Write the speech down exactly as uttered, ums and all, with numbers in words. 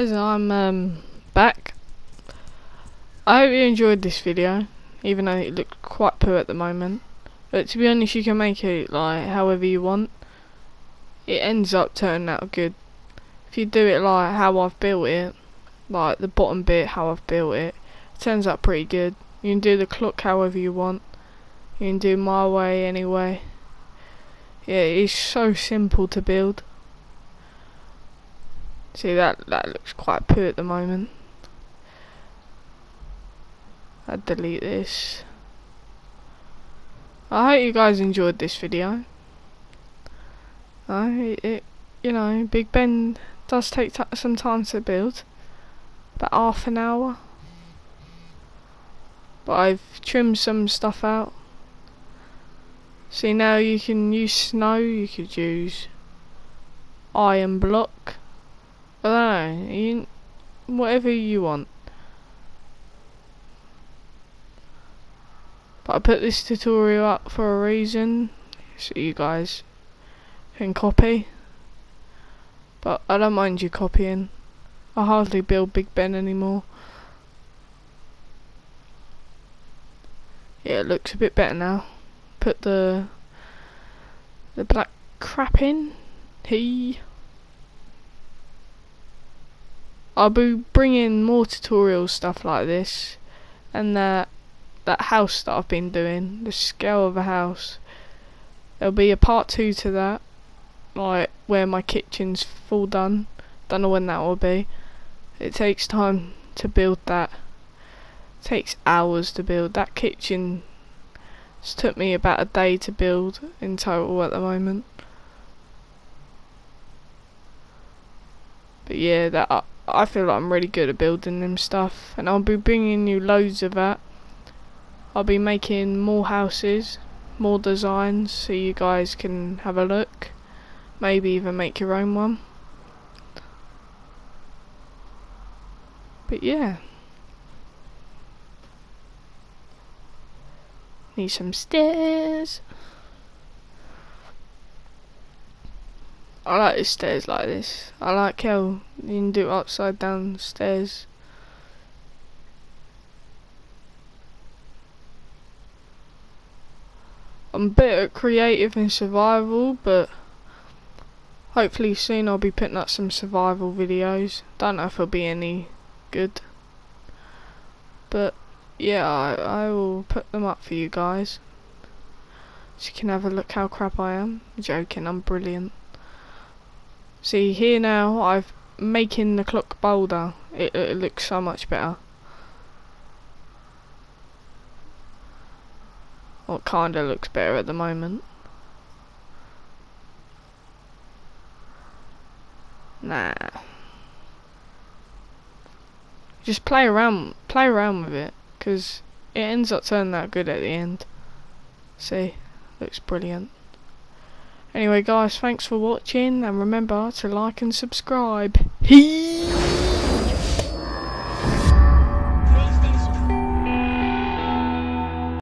guys, I'm um, back. I hope you enjoyed this video, even though it looks quite poo at the moment. But to be honest, you can make it like however you want. It ends up turning out good. If you do it like how I've built it, like the bottom bit, how I've built it, it turns out pretty good. You can do the clock however you want. You can do my way anyway. Yeah, it's so simple to build. See, that that looks quite poo at the moment. I'll delete this. I hope you guys enjoyed this video. Uh, it, it, you know, Big Ben does take t some time to build, about half an hour. But I've trimmed some stuff out. See, now you can use snow. You could use iron block. I don't know, you, whatever you want. But I put this tutorial up for a reason, so you guys can copy. But I don't mind you copying. I hardly build Big Ben anymore. Yeah, it looks a bit better now. Put the the black crap in. He. I'll be bringing more tutorial stuff like this, and that that house that I've been doing, the scale of a house. There'll be a part two to that, like where my kitchen's full done. Don't know when that will be. It takes time to build that. It takes hours to build that kitchen. It's took me about a day to build in total at the moment. But yeah, that I, I feel like I'm really good at building them stuff, and I'll be bringing you loads of that. I'll be making more houses, more designs, so you guys can have a look, maybe even make your own one. But yeah, need some stairs. I like the stairs like this. I like how you can do upside down stairs. I'm a bit at creative and survival, but hopefully soon I'll be putting up some survival videos. Don't know if it'll be any good, but yeah, I, I will put them up for you guys, so you can have a look how crap I am. I'm joking, I'm brilliant. See, here now I've making the clock bolder. It, it looks so much better. Well, it kinda looks better at the moment. Nah. Just play around, play around with it, cause it ends up turning out good at the end. See, looks brilliant. Anyway, guys, thanks for watching, and remember to like and subscribe. Hee.